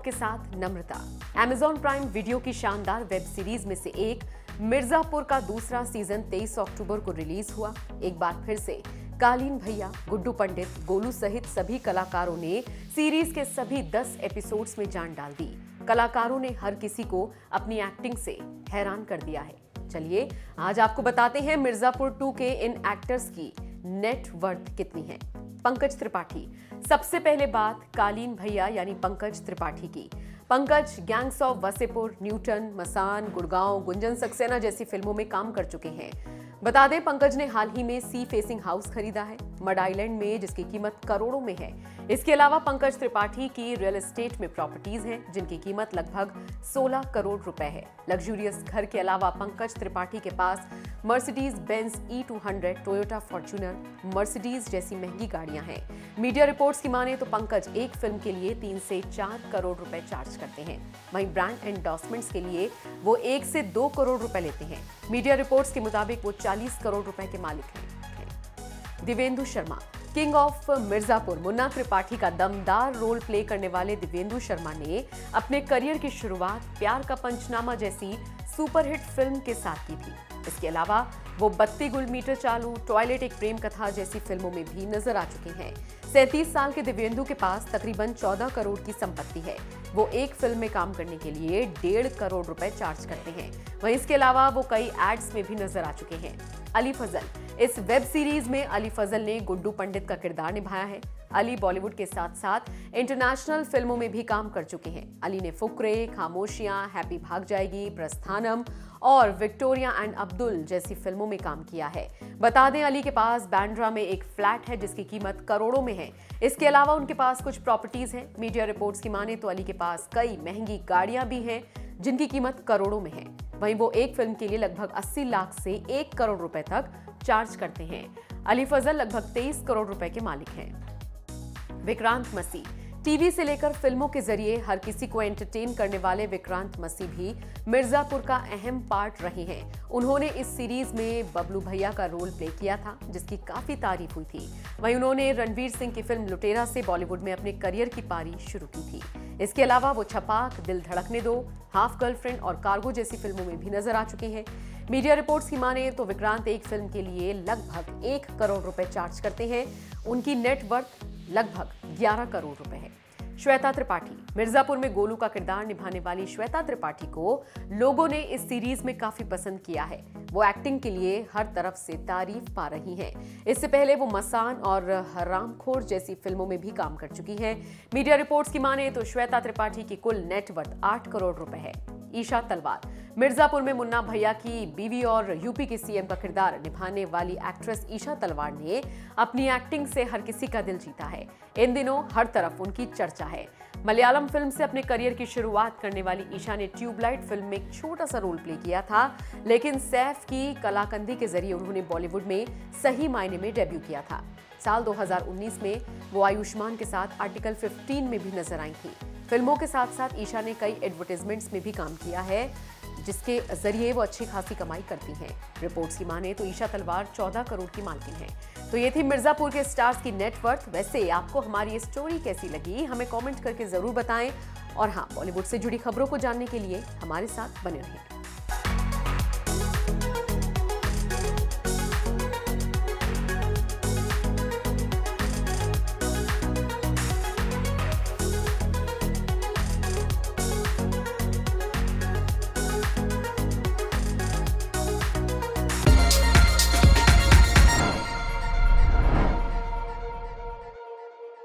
शौक के साथ नम्रता। Amazon प्राइम वीडियो की शानदार वेब सीरीज में से एक मिर्जापुर का दूसरा सीजन 23 अक्टूबर को रिलीज हुआ। एक बार फिर से कालीन भैया, गुड्डू पंडित, गोलू सहित सभी कलाकारों ने सीरीज के सभी 10 एपिसोड्स में जान डाल दी। कलाकारों ने हर किसी को अपनी एक्टिंग से हैरान कर दिया है। चलिए आज आपको बताते हैं मिर्जापुर 2 के इन एक्टर्स की नेटवर्थ कितनी है। पंकज त्रिपाठी। सबसे पहले बात कालीन भैया यानी पंकज त्रिपाठी की। Pankaj gangs of Wasseypur, Newton, Masaan, Gurgaon, Gunjan Saxena जैसी फिल्मों में काम कर चुके हैं। बता दें पंकज ने हाल ही में सी फेसिंग हाउस खरीदा है मड आइलैंड में, जिसकी कीमत करोड़ों में है। इसके अलावा पंकज त्रिपाठी की रियल एस्टेट में प्रॉपर्टीज हैं जिनकी कीमत लगभग 16 करोड़ रुपए है। लग्जूरियस घर के अलावा पंकज त्रिपाठी के पास Mercedes Benz E200, Toyota Fortuner, Mercedes जैसी महंगी गाड़ियां हैं। मीडिया रिपोर्ट्स की माने तो पंकज एक फिल्म के लिए 3 से 4 करोड़ रुपए चार्ज करते हैं। वहीं ब्रांड एंडोर्समेंट्स के लिए वो 1 से 2 करोड़ रुपए लेते हैं। मीडिया रिपोर्ट्स के मुताबिक वो 40 करोड़ रुपए के मालिक हैं। दिव्येंदु शर्मा। किंग ऑफ मिर्जापुर मुन्ना त्रिपाठी का दमदार रोल प्ले करने वाले दिव्येंदु शर्मा ने अपने करियर की शुरुआत प्यार का पंचनामा जैसी सुपरहिट फिल्म के साथ की थी। इसके अलावा वो बत्ती गुल मीटर चालू, टॉयलेट एक प्रेम कथा जैसी फिल्मों में भी नजर आ चुके हैं। 37 साल के दिव्येंदु के पास तकरीबन 14 करोड़ की संपत्ति है। वो एक फिल्म में काम करने के लिए 1.5 करोड़ रुपए चार्ज करते हैं। वहीं इसके अलावा वो कई एड्स में भी नजर आ चुके हैं। अली फजल। इस वेब सीरीज में अली फजल ने गुड्डू पंडित का किरदार निभाया है। अली बॉलीवुड के साथ साथ इंटरनेशनल फिल्मों में भी काम कर चुके हैं। अली ने फुकरे, खामोशियां, हैप्पी भाग जाएगी, प्रस्थानम और विक्टोरिया एंड अब्दुल जैसी फिल्मों में काम किया है। बता दें अली के पास बांद्रा में एक फ्लैट है जिसकी कीमत करोड़ों में है। इसके अलावा उनके पास कुछ प्रॉपर्टीज हैं। मीडिया रिपोर्ट्स की माने तो अली के पास कई महंगी गाड़ियां भी हैं जिनकी कीमत करोड़ों में है। वहीं वो एक फिल्म के लिए लगभग 80 लाख से 1 करोड़ रुपए तक चार्ज करते हैं। अली फजल लगभग 23 करोड़ रुपए के मालिक हैं। विक्रांत मसी। टीवी से लेकर फिल्मों के जरिए हर किसी को एंटरटेन करने वाले विक्रांत मसी भी मिर्जापुर का अहम पार्ट रहे हैं। उन्होंने इस सीरीज में बबलू भैया का रोल प्ले किया था जिसकी काफी तारीफ हुई थी। वहीं उन्होंने रणवीर सिंह की फिल्म लुटेरा से बॉलीवुड में अपने करियर की पारी शुरू की थी। इसके अलावा वो छपाक, दिल धड़कने दो, हाफ गर्लफ्रेंड और कार्गो जैसी फिल्मों में भी नजर आ चुके हैं। मीडिया रिपोर्ट्स की माने तो विक्रांत एक फिल्म के लिए लगभग 1 करोड़ रुपए चार्ज करते हैं। उनकी नेटवर्थ लगभग 11 करोड़ रुपए है। श्वेता त्रिपाठी। मिर्जापुर में गोलू का किरदार निभाने वाली श्वेता त्रिपाठी को लोगों ने इस सीरीज में काफी पसंद किया है। वो एक्टिंग के लिए हर तरफ से तारीफ पा रही हैं। इससे पहले वो मसान और हरामखोर जैसी फिल्मों में भी काम कर चुकी हैं। मीडिया रिपोर्ट्स की माने तो श्वेता त्रिपाठी की कुल नेटवर्थ 8 करोड़ रुपए है। ईशा तलवार। मिर्जापुर में मुन्ना भैया की बीवी और यूपी के सीएम का किरदार निभाने वाली एक्ट्रेस ईशा तलवार ने अपनी एक्टिंग से हर किसी का दिल जीता है। इन दिनों हर तरफ उनकी चर्चा है। मलयालम फिल्म से अपने करियर की शुरुआत करने वाली ईशा ने ट्यूबलाइट फिल्म में एक छोटा सा रोल प्ले किया था, लेकिन सैफ की कलाकंदी के जरिए उन्होंने बॉलीवुड में सही मायने में डेब्यू किया था। साल 2019 में वो आयुष्मान के साथ आर्टिकल 15 में भी नजर आई थी। फिल्मों के साथ साथ ईशा ने कई एडवर्टाइजमेंट्स में भी काम किया है जिसके जरिए वो अच्छी खासी कमाई करती हैं। रिपोर्ट्स की माने तो ईशा तलवार 14 करोड़ की मालकिन है। तो ये थी मिर्जापुर के स्टार्स की नेटवर्थ। वैसे आपको हमारी ये स्टोरी कैसी लगी हमें कमेंट करके जरूर बताएं और हाँ, बॉलीवुड से जुड़ी खबरों को जानने के लिए हमारे साथ बने रहें।